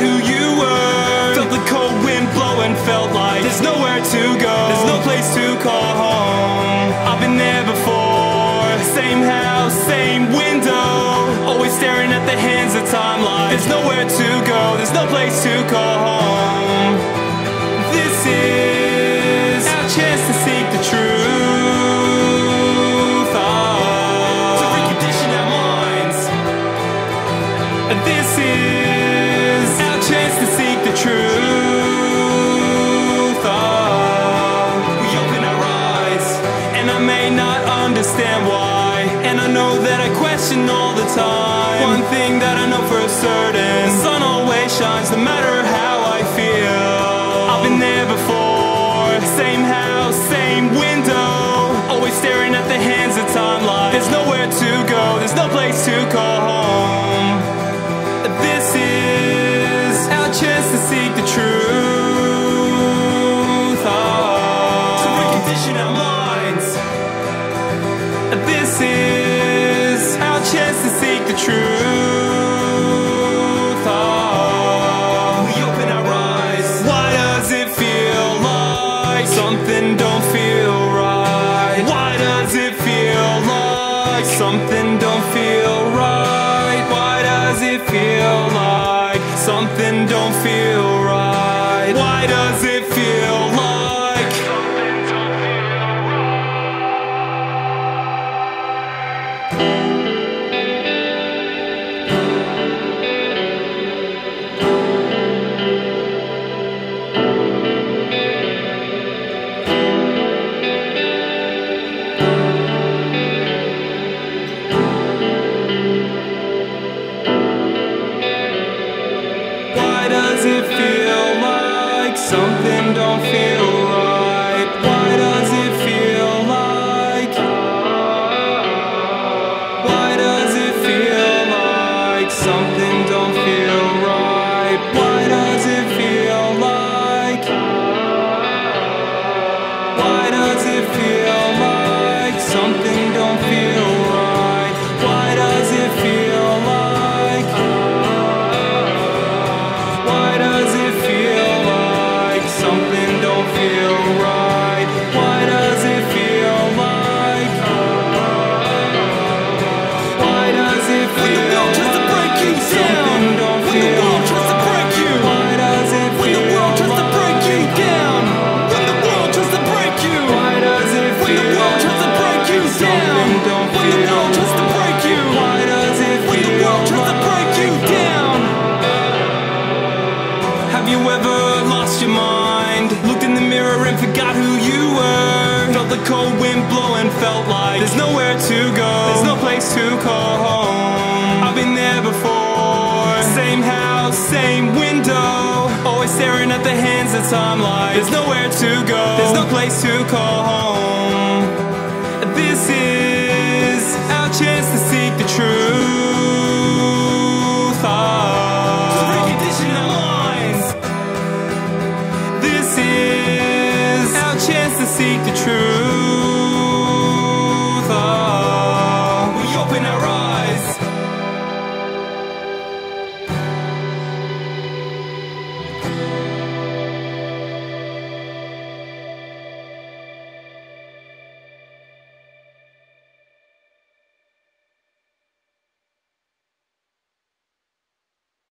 who you were. Felt the cold wind blow and felt like there's nowhere to go, there's no place to call home. I've been there before, same house, same window, always staring at the hands of time like there's nowhere to go, there's no place to call home. This is our chance to seek the truth, to recondition our minds. This is our chance to seek the truth. We open our eyes, and I may not understand why, and I know that I question all the time. One thing that I know for certain, the sun always shines no matter how I feel. I've been there before, same house, same window, always staring at the hands of time like there's nowhere to go, there's no place to call home. This is our chance to seek the truth, to recondition our minds. This is our chance to seek the truth, we open our eyes. Why does it feel like something don't feel right? Why does it feel like something don't feel right? It feel like something don't feel right? Why does it feel like something don't feel something don't feel right? Why does it feel like? Why does it feel like something don't feel right? Why does it feel like? Why does it feel like something don't feel right? Why does it feel like? Why does it feel something don't feel right? Why does it feel like? Why does it feel when the world tries to break you down? Something don't when feel the world tries to break you. Why does it when feel the world tries to break you down? When the world tries to break you. Why does it when feel the world tries to break you down? Something don't when feel the world tries to break you. Why does it when feel the world tries to break you down? Have you ever lost your mind? Looked in the mirror and forgot who you were. Felt the cold wind blow and felt like there's nowhere to go, there's no place to call home. I've been there before, same house, same window, always staring at the hands of time like there's nowhere to go, there's no place to call home. This is our chance to seek the truth, to recondition our minds. This is our chance to seek the truth.